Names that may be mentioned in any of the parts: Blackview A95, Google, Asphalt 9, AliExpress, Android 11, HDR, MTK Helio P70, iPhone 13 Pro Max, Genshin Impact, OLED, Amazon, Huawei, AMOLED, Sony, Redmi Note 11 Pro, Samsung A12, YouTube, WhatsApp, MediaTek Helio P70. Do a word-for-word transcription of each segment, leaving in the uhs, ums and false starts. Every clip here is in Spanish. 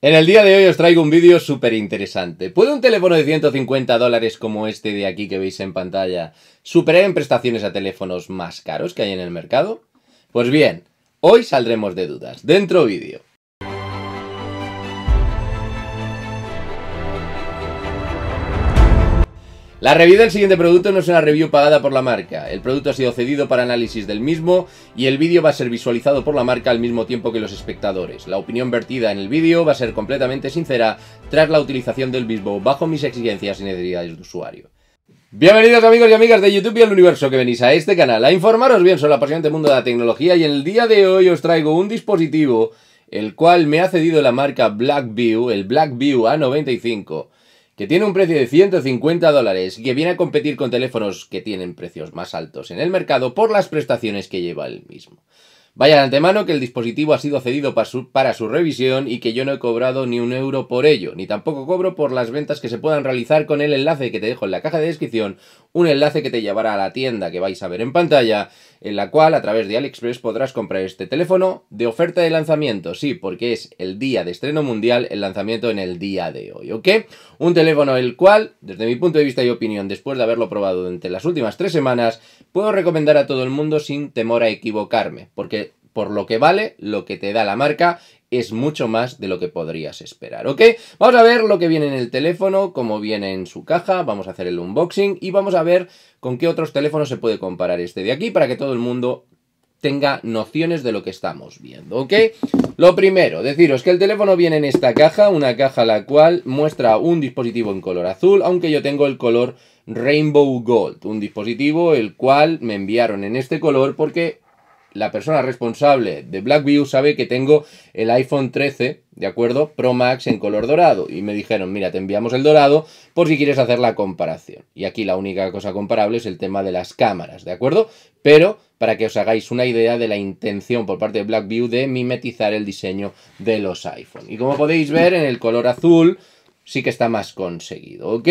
En el día de hoy os traigo un vídeo súper interesante. ¿Puede un teléfono de ciento cincuenta dólares como este de aquí que veis en pantalla superar en prestaciones a teléfonos más caros que hay en el mercado? Pues bien, hoy saldremos de dudas. Dentro vídeo. La review del siguiente producto no es una review pagada por la marca, el producto ha sido cedido para análisis del mismo y el vídeo va a ser visualizado por la marca al mismo tiempo que los espectadores. La opinión vertida en el vídeo va a ser completamente sincera tras la utilización del mismo bajo mis exigencias y necesidades de usuario. Bienvenidos amigos y amigas de YouTube y el universo que venís a este canal a informaros bien sobre el apasionante mundo de la tecnología, y en el día de hoy os traigo un dispositivo el cual me ha cedido la marca Blackview, el Blackview A noventa y cinco. Que tiene un precio de ciento cincuenta dólares y que viene a competir con teléfonos que tienen precios más altos en el mercado por las prestaciones que lleva el mismo. Vaya de antemano que el dispositivo ha sido cedido para su, para su revisión y que yo no he cobrado ni un euro por ello, ni tampoco cobro por las ventas que se puedan realizar con el enlace que te dejo en la caja de descripción, un enlace que te llevará a la tienda que vais a ver en pantalla, en la cual a través de AliExpress podrás comprar este teléfono de oferta de lanzamiento, sí, porque es el día de estreno mundial, el lanzamiento en el día de hoy, ¿ok? Un teléfono el cual, desde mi punto de vista y opinión, después de haberlo probado durante las últimas tres semanas, puedo recomendar a todo el mundo sin temor a equivocarme, porque por lo que vale, lo que te da la marca es mucho más de lo que podrías esperar, ¿ok? Vamos a ver lo que viene en el teléfono, cómo viene en su caja, vamos a hacer el unboxing y vamos a ver con qué otros teléfonos se puede comparar este de aquí para que todo el mundo tenga nociones de lo que estamos viendo, ¿ok? Lo primero, deciros que el teléfono viene en esta caja, una caja la cual muestra un dispositivo en color azul, aunque yo tengo el color Rainbow Gold, un dispositivo el cual me enviaron en este color porque la persona responsable de Blackview sabe que tengo el iPhone trece, ¿de acuerdo? Pro Max en color dorado. Y me dijeron, mira, te enviamos el dorado por si quieres hacer la comparación. Y aquí la única cosa comparable es el tema de las cámaras, ¿de acuerdo? Pero para que os hagáis una idea de la intención por parte de Blackview de mimetizar el diseño de los iPhone. Y como podéis ver, en el color azul sí que está más conseguido, ¿ok?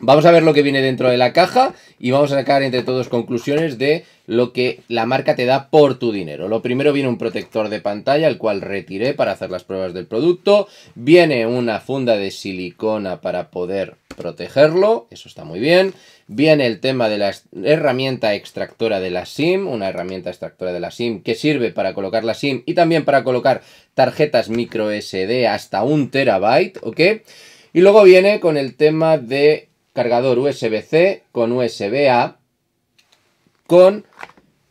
Vamos a ver lo que viene dentro de la caja y vamos a sacar entre todos conclusiones de lo que la marca te da por tu dinero. Lo primero, viene un protector de pantalla, el cual retiré para hacer las pruebas del producto. Viene una funda de silicona para poder protegerlo, eso está muy bien. Viene el tema de la herramienta extractora de la SIM, una herramienta extractora de la SIM que sirve para colocar la SIM y también para colocar tarjetas micro ese de hasta un terabyte, ¿ok? Y luego viene con el tema de cargador u ese be ce con u ese be a, con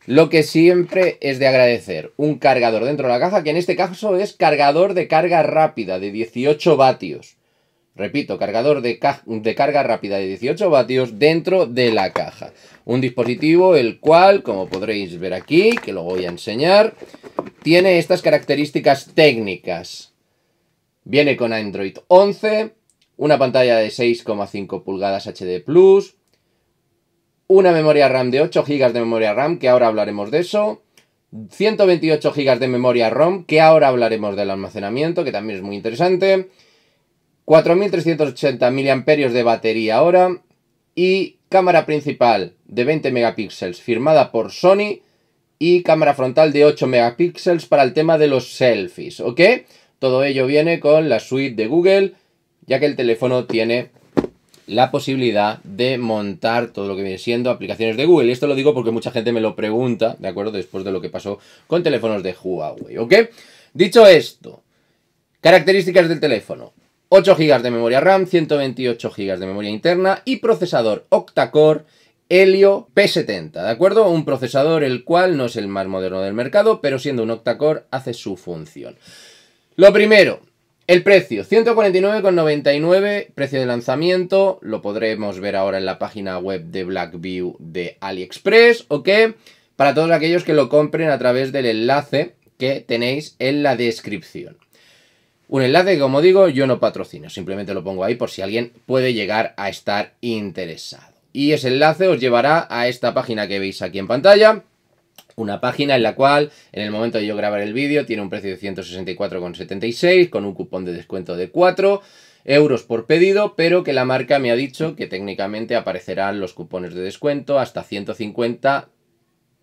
lo que siempre es de agradecer, un cargador dentro de la caja, que en este caso es cargador de carga rápida de dieciocho vatios. Repito, cargador de, ca de carga rápida de dieciocho vatios dentro de la caja. Un dispositivo el cual, como podréis ver aquí, que lo voy a enseñar, tiene estas características técnicas. Viene con Android once... una pantalla de seis coma cinco pulgadas hache de plus, una memoria RAM de ocho gigas de memoria RAM, que ahora hablaremos de eso, ciento veintiocho gigas de memoria ROM, que ahora hablaremos del almacenamiento, que también es muy interesante, cuatro mil trescientos ochenta miliamperios de batería ahora, y cámara principal de veinte megapíxeles firmada por Sony, y cámara frontal de ocho megapíxeles para el tema de los selfies, ¿ok? Todo ello viene con la suite de Google, ya que el teléfono tiene la posibilidad de montar todo lo que viene siendo aplicaciones de Google. Y esto lo digo porque mucha gente me lo pregunta, ¿de acuerdo? Después de lo que pasó con teléfonos de Huawei, ¿ok? Dicho esto, características del teléfono. ocho gigas de memoria RAM, ciento veintiocho gigas de memoria interna y procesador octa-core Helio pe setenta, ¿de acuerdo? Un procesador el cual no es el más moderno del mercado, pero siendo un octa-core hace su función. Lo primero, el precio, ciento cuarenta y nueve con noventa y nueve, precio de lanzamiento, lo podremos ver ahora en la página web de Blackview de AliExpress, ¿ok? Para todos aquellos que lo compren a través del enlace que tenéis en la descripción. Un enlace que, como digo, yo no patrocino, simplemente lo pongo ahí por si alguien puede llegar a estar interesado. Y ese enlace os llevará a esta página que veis aquí en pantalla. Una página en la cual, en el momento de yo grabar el vídeo, tiene un precio de ciento sesenta y cuatro con setenta y seis, con un cupón de descuento de cuatro euros por pedido, pero que la marca me ha dicho que técnicamente aparecerán los cupones de descuento hasta ciento cincuenta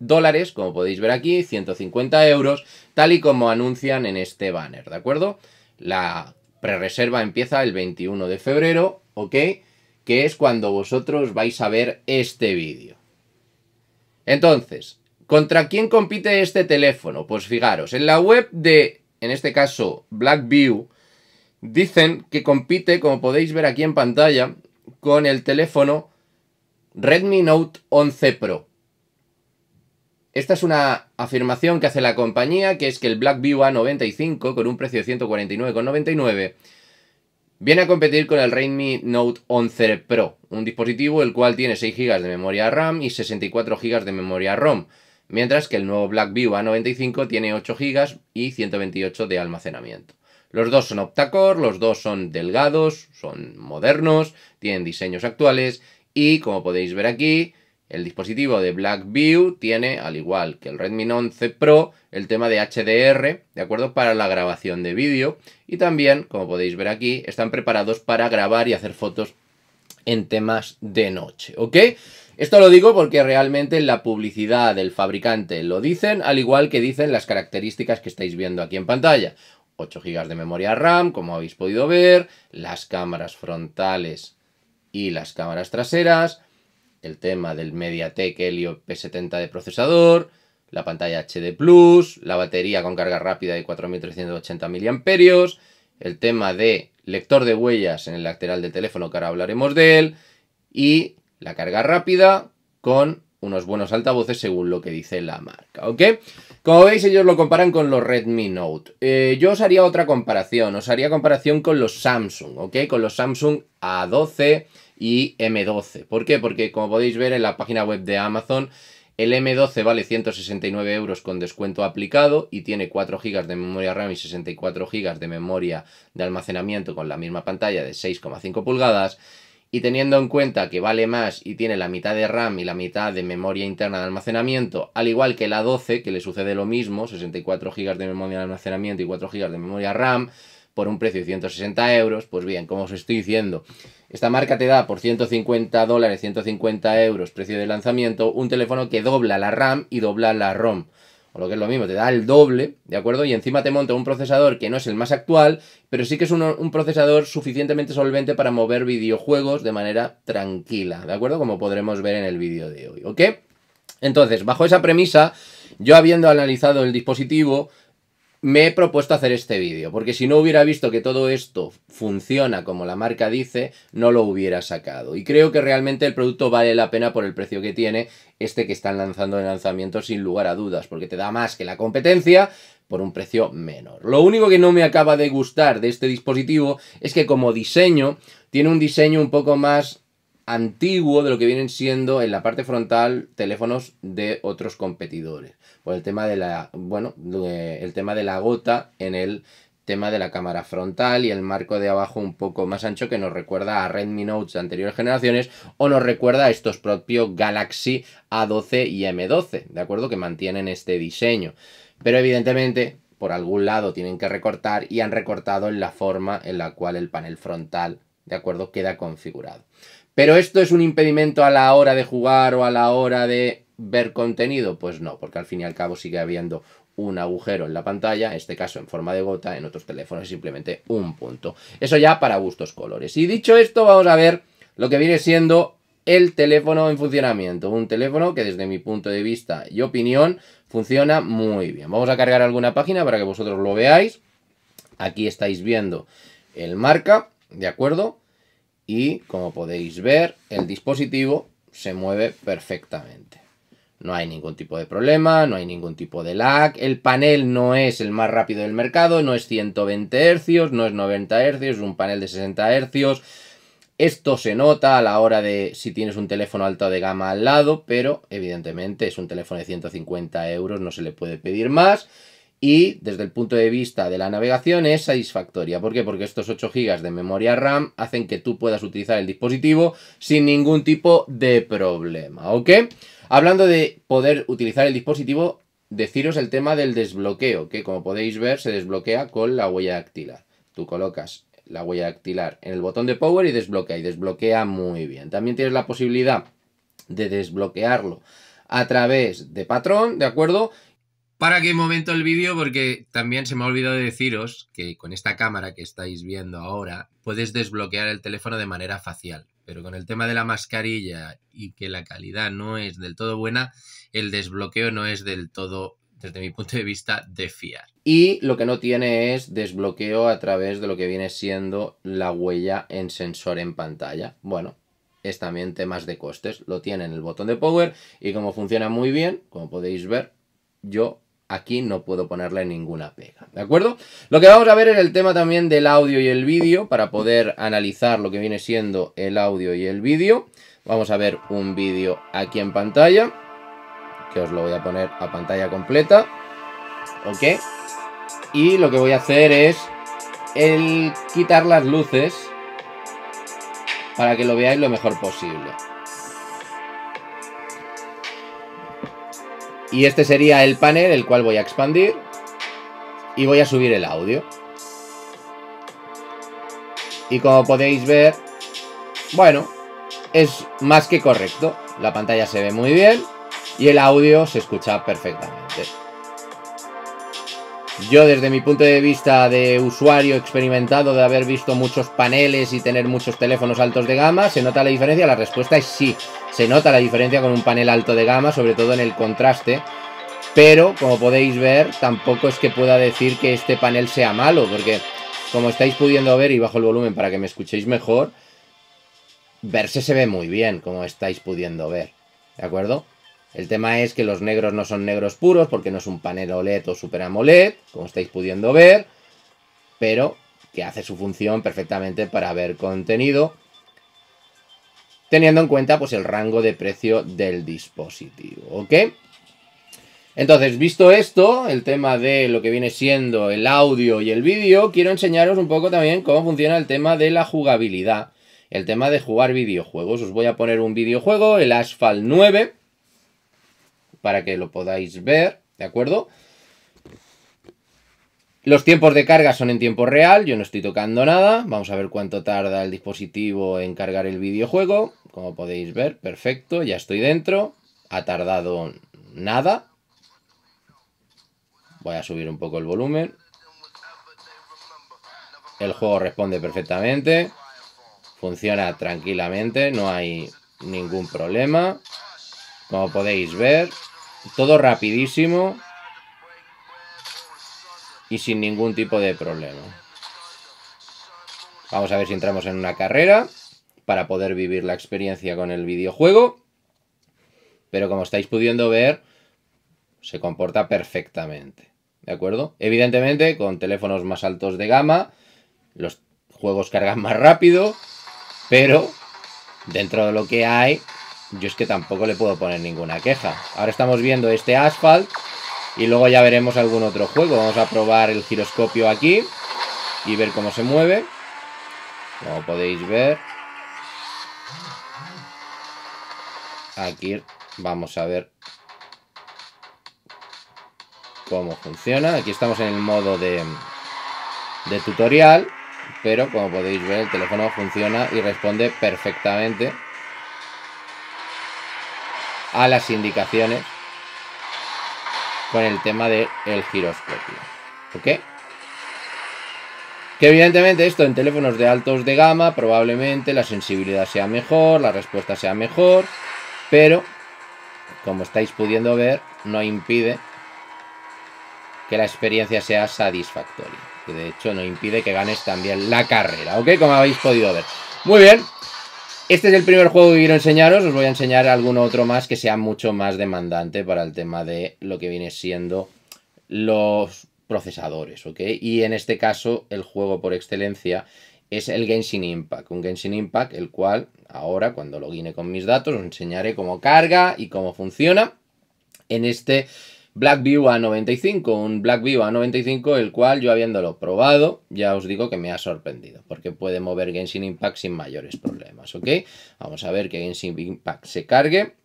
dólares, como podéis ver aquí, ciento cincuenta euros, tal y como anuncian en este banner, ¿de acuerdo? La Prerreserva empieza el veintiuno de febrero, ¿ok? Que es cuando vosotros vais a ver este vídeo. Entonces, ¿contra quién compite este teléfono? Pues fijaros, en la web de, en este caso, Blackview, dicen que compite, como podéis ver aquí en pantalla, con el teléfono Redmi Note once Pro. Esta es una afirmación que hace la compañía, que es que el Blackview A noventa y cinco, con un precio de ciento cuarenta y nueve con noventa y nueve, viene a competir con el Redmi Note once Pro, un dispositivo el cual tiene seis gigas de memoria RAM y sesenta y cuatro gigas de memoria ROM, mientras que el nuevo Blackview A noventa y cinco tiene ocho gigas y ciento veintiocho de almacenamiento. Los dos son octa-core, los dos son delgados, son modernos, tienen diseños actuales y, como podéis ver aquí, el dispositivo de Blackview tiene, al igual que el Redmi once Pro, el tema de H D R, ¿de acuerdo?, para la grabación de vídeo. Y también, como podéis ver aquí, están preparados para grabar y hacer fotos en temas de noche, ¿ok? Esto lo digo porque realmente la publicidad del fabricante lo dicen, al igual que dicen las características que estáis viendo aquí en pantalla. ocho gigas de memoria RAM, como habéis podido ver, las cámaras frontales y las cámaras traseras, el tema del MediaTek Helio P setenta de procesador, la pantalla H D plus, la batería con carga rápida de cuatro mil trescientos ochenta miliamperios hora, el tema de lector de huellas en el lateral del teléfono, que ahora hablaremos de él, y la carga rápida con unos buenos altavoces según lo que dice la marca, ¿ok? Como veis, ellos lo comparan con los Redmi Note. Eh, yo os haría otra comparación, os haría comparación con los Samsung, ¿ok? Con los Samsung A doce y M doce. ¿Por qué? Porque, como podéis ver en la página web de Amazon, el M doce vale ciento sesenta y nueve euros con descuento aplicado y tiene cuatro gigas de memoria RAM y sesenta y cuatro gigas de memoria de almacenamiento con la misma pantalla de seis coma cinco pulgadas. Y teniendo en cuenta que vale más y tiene la mitad de RAM y la mitad de memoria interna de almacenamiento, al igual que la doce, que le sucede lo mismo, sesenta y cuatro gigas de memoria de almacenamiento y cuatro gigas de memoria RAM, por un precio de ciento sesenta euros, pues bien, como os estoy diciendo, esta marca te da por ciento cincuenta dólares, ciento cincuenta euros, precio de lanzamiento, un teléfono que dobla la RAM y dobla la ROM. O lo que es lo mismo, te da el doble, ¿de acuerdo? Y encima te monta un procesador que no es el más actual, pero sí que es un, un procesador suficientemente solvente para mover videojuegos de manera tranquila, ¿de acuerdo? Como podremos ver en el vídeo de hoy, ¿ok? Entonces, bajo esa premisa, yo habiendo analizado el dispositivo, me he propuesto hacer este vídeo, porque si no hubiera visto que todo esto funciona como la marca dice, no lo hubiera sacado. Y creo que realmente el producto vale la pena por el precio que tiene, este que están lanzando en lanzamiento sin lugar a dudas, porque te da más que la competencia por un precio menor. Lo único que no me acaba de gustar de este dispositivo es que como diseño, tiene un diseño un poco más antiguo de lo que vienen siendo en la parte frontal teléfonos de otros competidores, por el tema de la, bueno, de, el tema de la gota en el tema de la cámara frontal y el marco de abajo un poco más ancho, que nos recuerda a Redmi Notes de anteriores generaciones o nos recuerda a estos propios Galaxy A doce y M doce, de acuerdo, que mantienen este diseño, pero evidentemente por algún lado tienen que recortar y han recortado en la forma en la cual el panel frontal, de acuerdo, queda configurado. ¿Pero esto es un impedimento a la hora de jugar o a la hora de ver contenido? Pues no, porque al fin y al cabo sigue habiendo un agujero en la pantalla, en este caso en forma de gota, en otros teléfonos simplemente un punto. Eso ya para gustos colores. Y dicho esto, vamos a ver lo que viene siendo el teléfono en funcionamiento. Un teléfono que desde mi punto de vista y opinión funciona muy bien. Vamos a cargar alguna página para que vosotros lo veáis. Aquí estáis viendo el marca, ¿de acuerdo? Y como podéis ver, el dispositivo se mueve perfectamente. No hay ningún tipo de problema, no hay ningún tipo de lag. El panel no es el más rápido del mercado, no es ciento veinte hercios, no es noventa hercios, es un panel de sesenta hercios. Esto se nota a la hora de si tienes un teléfono alto de gama al lado, pero evidentemente es un teléfono de ciento cincuenta euros, no se le puede pedir más. Y desde el punto de vista de la navegación es satisfactoria. ¿Por qué? Porque estos ocho gigas de memoria RAM hacen que tú puedas utilizar el dispositivo sin ningún tipo de problema, ¿ok? Hablando de poder utilizar el dispositivo, deciros el tema del desbloqueo, que como podéis ver se desbloquea con la huella dactilar. Tú colocas la huella dactilar en el botón de power y desbloquea, y desbloquea muy bien. También tienes la posibilidad de desbloquearlo a través de patrón, ¿de acuerdo? ¿Para qué momento el vídeo? Porque también se me ha olvidado deciros que con esta cámara que estáis viendo ahora puedes desbloquear el teléfono de manera facial, pero con el tema de la mascarilla y que la calidad no es del todo buena, el desbloqueo no es del todo, desde mi punto de vista, de fiar. Y lo que no tiene es desbloqueo a través de lo que viene siendo la huella en sensor en pantalla. Bueno, es también temas de costes. Lo tiene en el botón de power y como funciona muy bien, como podéis ver, yo aquí no puedo ponerle ninguna pega, ¿de acuerdo? Lo que vamos a ver es el tema también del audio y el vídeo, para poder analizar lo que viene siendo el audio y el vídeo. Vamos a ver un vídeo aquí en pantalla, que os lo voy a poner a pantalla completa, ¿ok? Y lo que voy a hacer es el quitar las luces para que lo veáis lo mejor posible. Y este sería el panel, el cual voy a expandir y voy a subir el audio. Y como podéis ver, bueno, es más que correcto. La pantalla se ve muy bien y el audio se escucha perfectamente. Yo, desde mi punto de vista de usuario experimentado, de haber visto muchos paneles y tener muchos teléfonos altos de gama, ¿se nota la diferencia? La respuesta es sí. Se nota la diferencia con un panel alto de gama, sobre todo en el contraste, pero como podéis ver, tampoco es que pueda decir que este panel sea malo, porque como estáis pudiendo ver, y bajo el volumen para que me escuchéis mejor, verse se ve muy bien, como estáis pudiendo ver, ¿de acuerdo? El tema es que los negros no son negros puros, porque no es un panel O L E D o Super AMOLED, como estáis pudiendo ver, pero que hace su función perfectamente para ver contenido, teniendo en cuenta pues el rango de precio del dispositivo, ¿ok? Entonces, visto esto, el tema de lo que viene siendo el audio y el vídeo, quiero enseñaros un poco también cómo funciona el tema de la jugabilidad, el tema de jugar videojuegos. Os voy a poner un videojuego, el Asphalt nueve, para que lo podáis ver, ¿de acuerdo? Los tiempos de carga son en tiempo real, yo no estoy tocando nada. Vamos a ver cuánto tarda el dispositivo en cargar el videojuego. Como podéis ver, perfecto, ya estoy dentro. Ha tardado nada. Voy a subir un poco el volumen. El juego responde perfectamente. Funciona tranquilamente, no hay ningún problema. Como podéis ver, todo rapidísimo y sin ningún tipo de problema. Vamos a ver si entramos en una carrera para poder vivir la experiencia con el videojuego. Pero como estáis pudiendo ver, se comporta perfectamente, ¿de acuerdo? Evidentemente, con teléfonos más altos de gama, los juegos cargan más rápido, pero dentro de lo que hay, yo es que tampoco le puedo poner ninguna queja. Ahora estamos viendo este Asphalt, y luego ya veremos algún otro juego. Vamos a probar el giroscopio aquí y ver cómo se mueve. Como podéis ver, aquí vamos a ver cómo funciona. Aquí estamos en el modo de, de tutorial, pero como podéis ver, el teléfono funciona y responde perfectamente a las indicaciones con el tema del giroscopio, ¿ok? Que evidentemente esto en teléfonos de altos de gama probablemente la sensibilidad sea mejor, la respuesta sea mejor, pero como estáis pudiendo ver, no impide que la experiencia sea satisfactoria. Y de hecho no impide que ganes también la carrera, ¿ok? Como habéis podido ver. Muy bien. Este es el primer juego que quiero enseñaros. Os voy a enseñar algún otro más que sea mucho más demandante para el tema de lo que viene siendo los procesadores, ¿ok? Y en este caso, el juego por excelencia es el Genshin Impact. Un Genshin Impact, el cual ahora, cuando lo guíe con mis datos, os enseñaré cómo carga y cómo funciona en este Blackview A noventa y cinco, un Blackview A noventa y cinco el cual yo, habiéndolo probado, ya os digo que me ha sorprendido, porque puede mover Genshin Impact sin mayores problemas, ¿ok? Vamos a ver que Genshin Impact se cargue,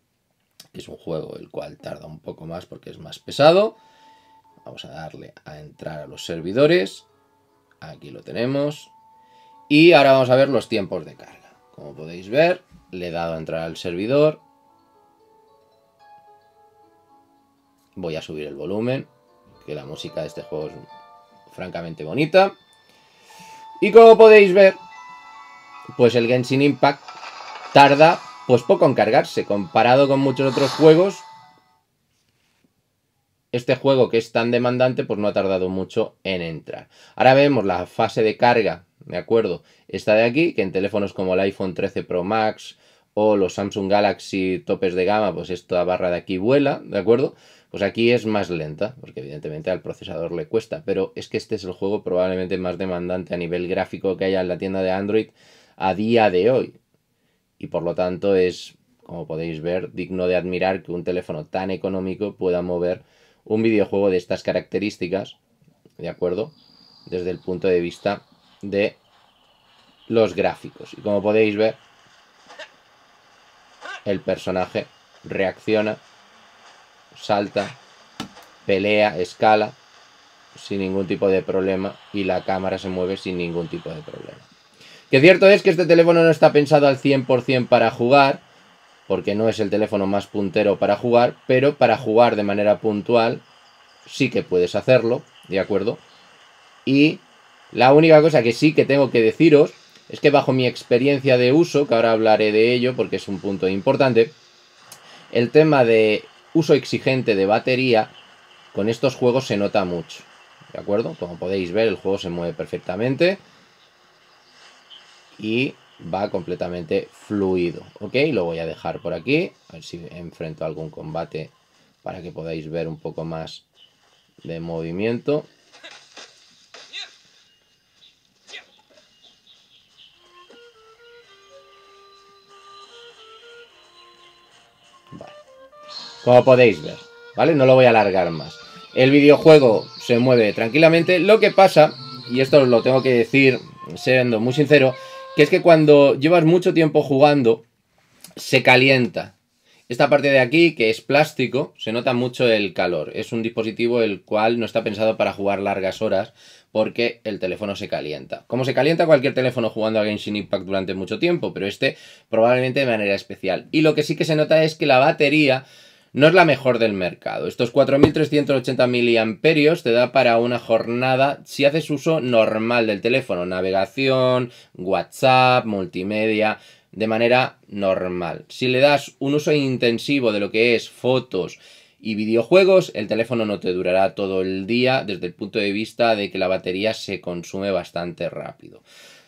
que es un juego el cual tarda un poco más porque es más pesado. Vamos a darle a entrar a los servidores, aquí lo tenemos, y ahora vamos a ver los tiempos de carga. Como podéis ver, le he dado a entrar al servidor. Voy a subir el volumen que la música de este juego es francamente bonita. Y como podéis ver, pues el Genshin Impact tarda pues poco en cargarse, comparado con muchos otros juegos. Este juego, que es tan demandante, pues no ha tardado mucho en entrar. Ahora vemos la fase de carga, ¿de acuerdo? Esta de aquí, que en teléfonos como el iPhone trece Pro Max o los Samsung Galaxy topes de gama, pues esta barra de aquí vuela, ¿de acuerdo? Pues aquí es más lenta, porque evidentemente al procesador le cuesta, pero es que este es el juego probablemente más demandante a nivel gráfico que haya en la tienda de Android a día de hoy. Y por lo tanto es, como podéis ver, digno de admirar que un teléfono tan económico pueda mover un videojuego de estas características, ¿de acuerdo? Desde el punto de vista de los gráficos. Y como podéis ver, el personaje reacciona, salta, pelea, escala, sin ningún tipo de problema, y la cámara se mueve sin ningún tipo de problema. Que cierto es que este teléfono no está pensado al cien por cien para jugar, porque no es el teléfono más puntero para jugar, pero para jugar de manera puntual sí que puedes hacerlo, ¿de acuerdo? Y la única cosa que sí que tengo que deciros es que bajo mi experiencia de uso, que ahora hablaré de ello porque es un punto importante, el tema de uso exigente de batería con estos juegos se nota mucho, ¿de acuerdo? Como podéis ver, el juego se mueve perfectamente y va completamente fluido, ¿ok? Lo voy a dejar por aquí, a ver si enfrento algún combate para que podáis ver un poco más de movimiento. Vale, como podéis ver, ¿vale? No lo voy a alargar más. El videojuego se mueve tranquilamente, lo que pasa, y esto os lo tengo que decir siendo muy sincero, que es que cuando llevas mucho tiempo jugando, se calienta. Esta parte de aquí, que es plástico, se nota mucho el calor. Es un dispositivo el cual no está pensado para jugar largas horas, porque el teléfono se calienta. Como se calienta cualquier teléfono jugando a Genshin Impact durante mucho tiempo, pero este probablemente de manera especial. Y lo que sí que se nota es que la batería no es la mejor del mercado. Estos cuatro mil trescientos ochenta miliamperios te da para una jornada si haces uso normal del teléfono. Navegación, WhatsApp, multimedia, de manera normal. Si le das un uso intensivo de lo que es fotos y videojuegos, el teléfono no te durará todo el día desde el punto de vista de que la batería se consume bastante rápido.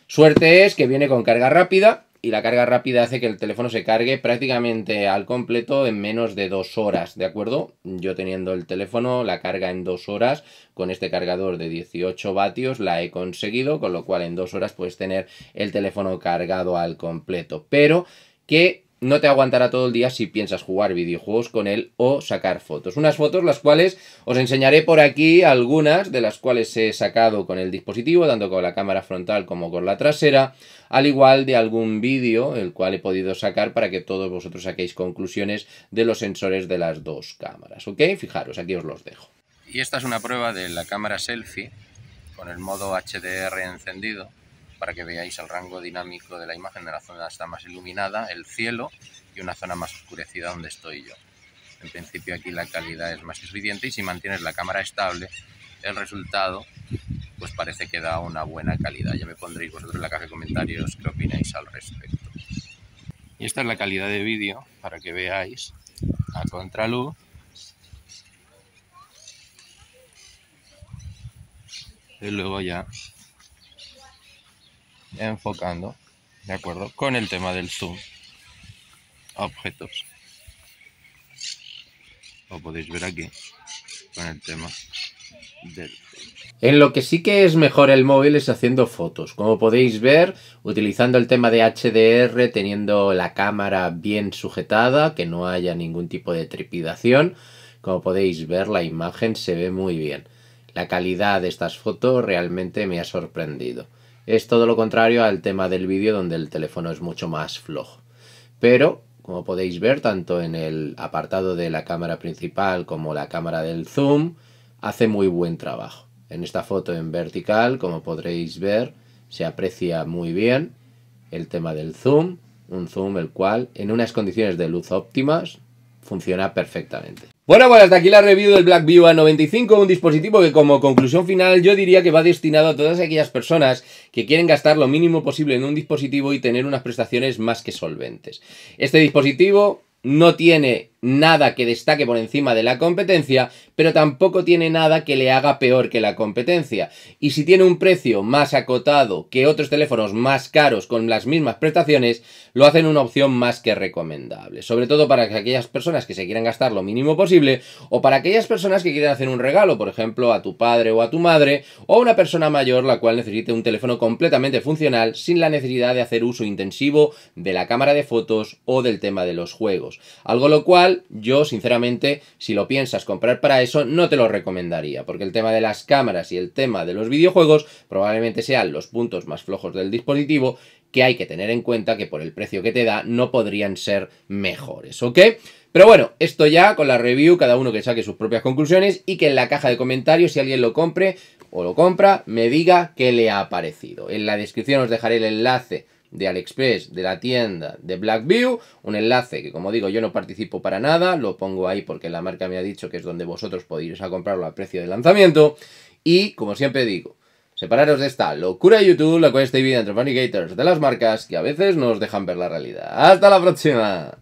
Suerte es que viene con carga rápida. Y la carga rápida hace que el teléfono se cargue prácticamente al completo en menos de dos horas, ¿de acuerdo? Yo teniendo el teléfono, la carga en dos horas, con este cargador de dieciocho vatios la he conseguido, con lo cual en dos horas puedes tener el teléfono cargado al completo. Pero que no te aguantará todo el día si piensas jugar videojuegos con él o sacar fotos. Unas fotos las cuales os enseñaré por aquí, algunas de las cuales he sacado con el dispositivo, tanto con la cámara frontal como con la trasera, al igual de algún vídeo, el cual he podido sacar para que todos vosotros saquéis conclusiones de los sensores de las dos cámaras, ¿ok? Fijaros, aquí os los dejo. Y esta es una prueba de la cámara selfie con el modo H D R encendido, para que veáis el rango dinámico de la imagen de la zona está más iluminada, el cielo, y una zona más oscurecida donde estoy yo. En principio aquí la calidad es más suficiente y si mantienes la cámara estable, el resultado pues parece que da una buena calidad. Ya me pondréis vosotros en la caja de comentarios qué opináis al respecto. Y esta es la calidad de vídeo, para que veáis a contraluz. Y luego ya enfocando, de acuerdo, con el tema del zoom a objetos, lo podéis ver aquí con el tema del zoom. En lo que sí que es mejor el móvil es haciendo fotos, como podéis ver, utilizando el tema de H D R, teniendo la cámara bien sujetada, que no haya ningún tipo de trepidación. Como podéis ver, la imagen se ve muy bien. La calidad de estas fotos realmente me ha sorprendido. Es todo lo contrario al tema del vídeo, donde el teléfono es mucho más flojo. Pero, como podéis ver, tanto en el apartado de la cámara principal como la cámara del zoom, hace muy buen trabajo. En esta foto en vertical, como podréis ver, se aprecia muy bien el tema del zoom. Un zoom el cual, en unas condiciones de luz óptimas, funciona perfectamente. Bueno, pues hasta aquí la review del Blackview A noventa y cinco, un dispositivo que como conclusión final yo diría que va destinado a todas aquellas personas que quieren gastar lo mínimo posible en un dispositivo y tener unas prestaciones más que solventes. Este dispositivo no tiene nada que destaque por encima de la competencia, pero tampoco tiene nada que le haga peor que la competencia. Y si tiene un precio más acotado que otros teléfonos más caros con las mismas prestaciones, lo hacen una opción más que recomendable. Sobre todo para aquellas personas que se quieran gastar lo mínimo posible, o para aquellas personas que quieran hacer un regalo, por ejemplo, a tu padre o a tu madre, o a una persona mayor la cual necesite un teléfono completamente funcional sin la necesidad de hacer uso intensivo de la cámara de fotos o del tema de los juegos. Algo lo cual yo, sinceramente, si lo piensas comprar para eso, no te lo recomendaría, porque el tema de las cámaras y el tema de los videojuegos probablemente sean los puntos más flojos del dispositivo, que hay que tener en cuenta que por el precio que te da no podrían ser mejores, ¿ok? Pero bueno, esto ya con la review, cada uno que saque sus propias conclusiones y que en la caja de comentarios, si alguien lo compre o lo compra, me diga qué le ha parecido. En la descripción os dejaré el enlace de AliExpress, de la tienda de Blackview, un enlace que, como digo, yo no participo para nada, lo pongo ahí porque la marca me ha dicho que es donde vosotros podéis ir a comprarlo a precio de lanzamiento. Y, como siempre digo, separaros de esta locura de YouTube, la cual está dividida entre manigators de las marcas que a veces nos dejan ver la realidad. ¡Hasta la próxima!